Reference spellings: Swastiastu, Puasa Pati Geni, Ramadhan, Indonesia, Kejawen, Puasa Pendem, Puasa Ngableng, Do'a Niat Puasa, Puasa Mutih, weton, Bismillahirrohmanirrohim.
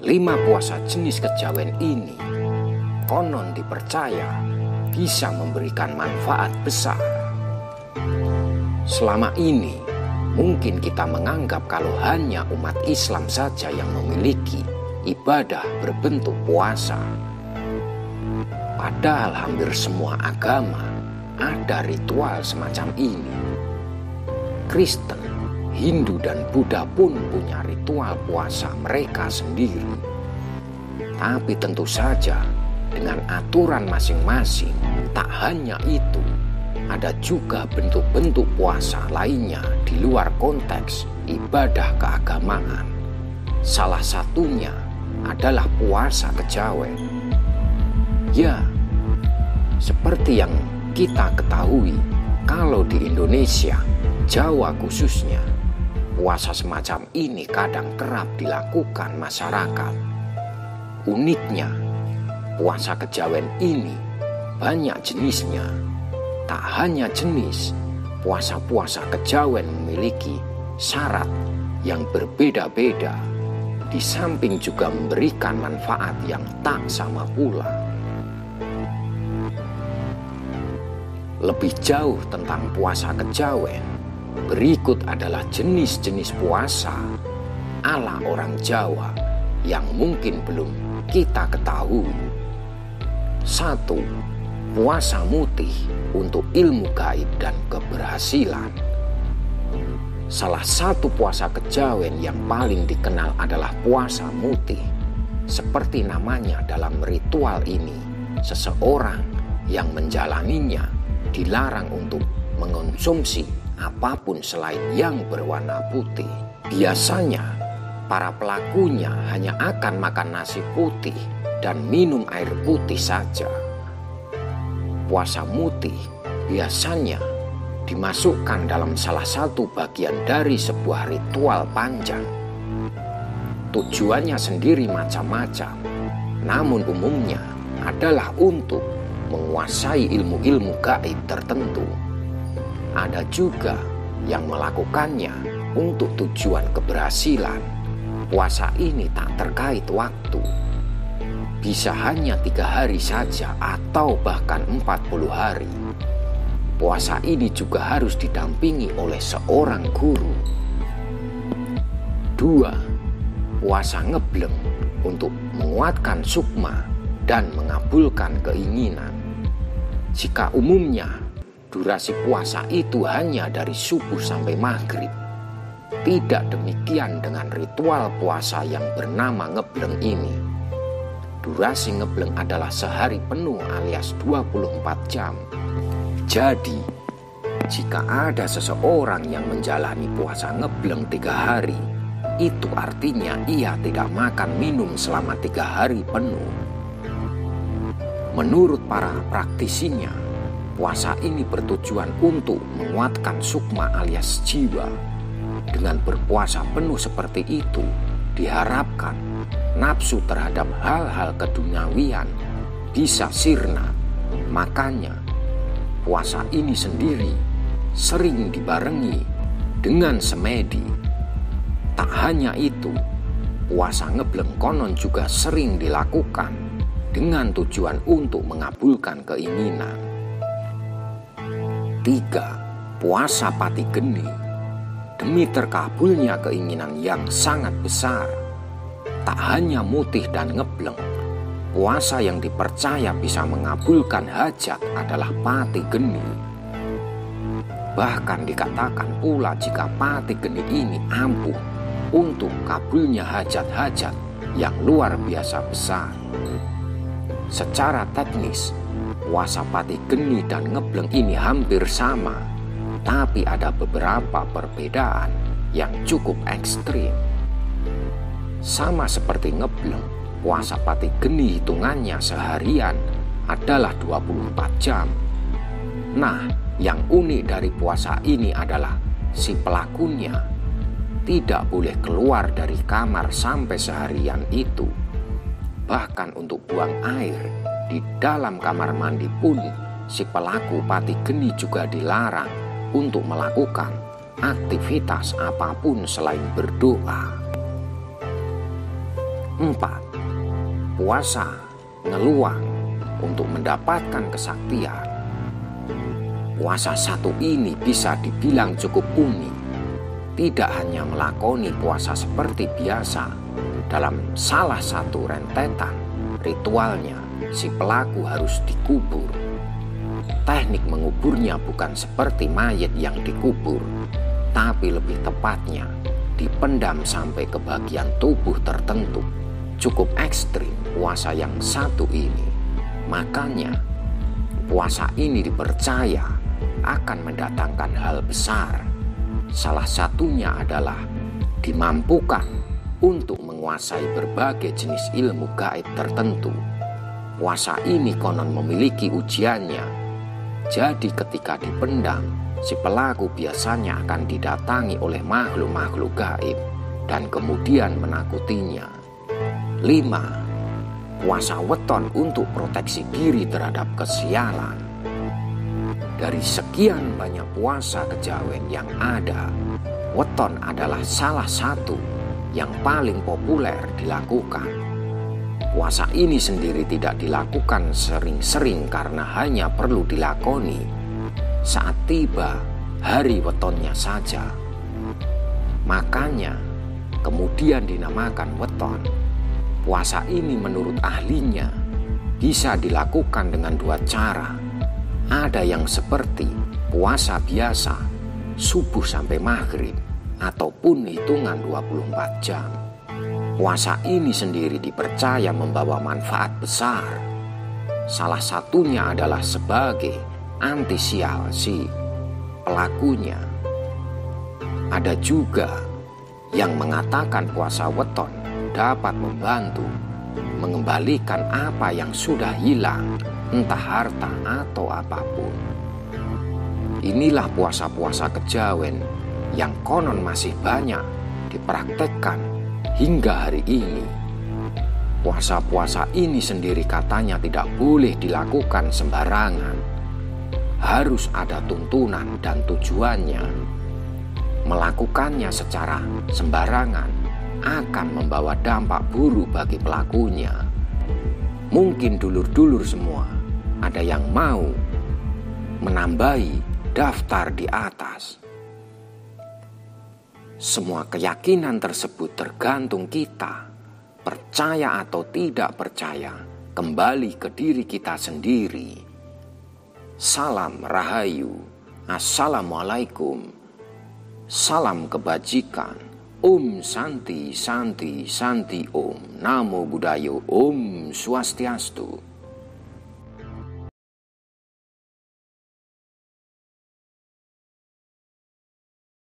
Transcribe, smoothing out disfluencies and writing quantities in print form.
5 puasa jenis kejawen ini konon dipercaya bisa memberikan manfaat besar. Selama ini mungkin kita menganggap kalau hanya umat Islam saja yang memiliki ibadah berbentuk puasa. Padahal hampir semua agama ada ritual semacam ini. Kristen, Hindu dan Buddha pun punya ritual puasa mereka sendiri. Tapi tentu saja dengan aturan masing-masing. Tak hanya itu, ada juga bentuk-bentuk puasa lainnya di luar konteks ibadah keagamaan. Salah satunya adalah puasa kejawen. Ya, seperti yang kita ketahui, kalau di Indonesia, Jawa khususnya, puasa semacam ini kadang kerap dilakukan masyarakat. Uniknya, puasa kejawen ini banyak jenisnya. Tak hanya jenis, puasa-puasa kejawen memiliki syarat yang berbeda-beda. Di samping juga memberikan manfaat yang tak sama pula. Lebih jauh tentang puasa kejawen, berikut adalah jenis-jenis puasa ala orang Jawa yang mungkin belum kita ketahui. 1. Puasa Mutih untuk ilmu gaib dan keberhasilan. Salah satu puasa kejawen yang paling dikenal adalah puasa mutih. Seperti namanya, dalam ritual ini seseorang yang menjalaninya dilarang untuk mengonsumsi apapun selain yang berwarna putih. Biasanya para pelakunya hanya akan makan nasi putih dan minum air putih saja. Puasa mutih biasanya dimasukkan dalam salah satu bagian dari sebuah ritual panjang. Tujuannya sendiri macam-macam, namun umumnya adalah untuk menguasai ilmu-ilmu gaib tertentu. Ada juga yang melakukannya untuk tujuan keberhasilan. Puasa ini tak terkait waktu. Bisa hanya 3 hari saja atau bahkan 40 hari. Puasa ini juga harus didampingi oleh seorang guru. 2. Puasa ngebleng untuk menguatkan sukma dan mengabulkan keinginan. Jika umumnya durasi puasa itu hanya dari subuh sampai maghrib, tidak demikian dengan ritual puasa yang bernama ngebleng ini. Durasi ngebleng adalah sehari penuh alias 24 jam. Jadi, jika ada seseorang yang menjalani puasa ngebleng 3 hari, itu artinya ia tidak makan minum selama 3 hari penuh. Menurut para praktisinya, puasa ini bertujuan untuk menguatkan sukma alias jiwa. Dengan berpuasa penuh seperti itu, diharapkan nafsu terhadap hal-hal keduniawian bisa sirna. Makanya, puasa ini sendiri sering dibarengi dengan semedi. Tak hanya itu, puasa ngebleng konon juga sering dilakukan dengan tujuan untuk mengabulkan keinginan. 3. Puasa Pati Geni demi terkabulnya keinginan yang sangat besar. Tak hanya mutih dan ngebleng, puasa yang dipercaya bisa mengabulkan hajat adalah Pati Geni. Bahkan dikatakan pula jika Pati Geni ini ampuh untuk kabulnya hajat-hajat yang luar biasa besar. Secara teknis, puasa Pati Geni dan ngebleng ini hampir sama, tapi ada beberapa perbedaan yang cukup ekstrim. Sama seperti ngebleng, puasa Pati Geni hitungannya seharian adalah 24 jam. Nah, yang unik dari puasa ini adalah si pelakunya tidak boleh keluar dari kamar sampai seharian itu. Bahkan untuk buang air di dalam kamar mandi pun si pelaku Pati Geni juga dilarang untuk melakukan aktivitas apapun selain berdoa. 4. Puasa ngeluang untuk mendapatkan kesaktian. Puasa satu ini bisa dibilang cukup unik. Tidak hanya melakoni puasa seperti biasa, dalam salah satu rentetan ritualnya si pelaku harus dikubur. Teknik menguburnya bukan seperti mayat yang dikubur, tapi lebih tepatnya dipendam sampai ke bagian tubuh tertentu. Cukup ekstrim puasa yang satu ini. Makanya puasa ini dipercaya akan mendatangkan hal besar. Salah satunya adalah dimampukan untuk menguasai berbagai jenis ilmu gaib tertentu. Puasa ini konon memiliki ujiannya. Jadi ketika dipendam, si pelaku biasanya akan didatangi oleh makhluk-makhluk gaib dan kemudian menakutinya. 5. Puasa weton untuk proteksi diri terhadap kesialan. Dari sekian banyak puasa kejawen yang ada, weton adalah salah satu yang paling populer dilakukan. Puasa ini sendiri tidak dilakukan sering-sering karena hanya perlu dilakoni saat tiba hari wetonnya saja. Makanya kemudian dinamakan weton. Puasa ini menurut ahlinya bisa dilakukan dengan dua cara. Ada yang seperti puasa biasa subuh sampai maghrib, ataupun hitungan 24 jam. Puasa ini sendiri dipercaya membawa manfaat besar. Salah satunya adalah sebagai anti sial si pelakunya. Ada juga yang mengatakan puasa weton dapat membantu mengembalikan apa yang sudah hilang, entah harta atau apapun. Inilah puasa-puasa kejawen yang konon masih banyak dipraktekkan hingga hari ini. Puasa-puasa ini sendiri katanya tidak boleh dilakukan sembarangan. Harus ada tuntunan dan tujuannya. Melakukannya secara sembarangan akan membawa dampak buruk bagi pelakunya. Mungkin dulur-dulur semua ada yang mau menambahi daftar di atas. Semua keyakinan tersebut tergantung kita percaya atau tidak percaya, kembali ke diri kita sendiri. Salam Rahayu, Assalamualaikum, salam kebajikan, Om Santi Santi Santi Om, Namo Buddhaya, Om Swastiastu.